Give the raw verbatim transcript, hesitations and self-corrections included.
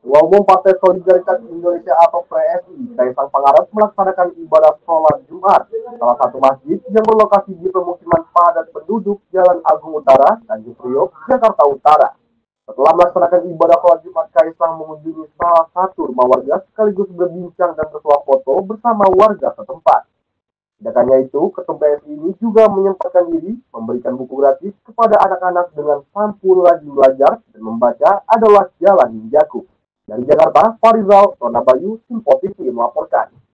Ketua Umum Partai Solidaritas Indonesia atau P S I, Kaesang Pangarep melaksanakan ibadah sholat Jumat salah satu masjid yang berlokasi di pemukiman padat penduduk Jalan Agung Utara, Tanjung Priok, Jakarta Utara. Setelah melaksanakan ibadah sholat Jumat, Kaesang mengunjungi salah satu rumah warga sekaligus berbincang dan bersuap foto bersama warga setempat. Tidak hanya itu, Ketum P S I ini juga menyempatkan diri memberikan buku gratis kepada anak-anak dengan sampul rajin belajar dan membaca adalah Jalan Ninjaku. Dari Jakarta, Farizal, Rona Bayu, Sinpo T V melaporkan.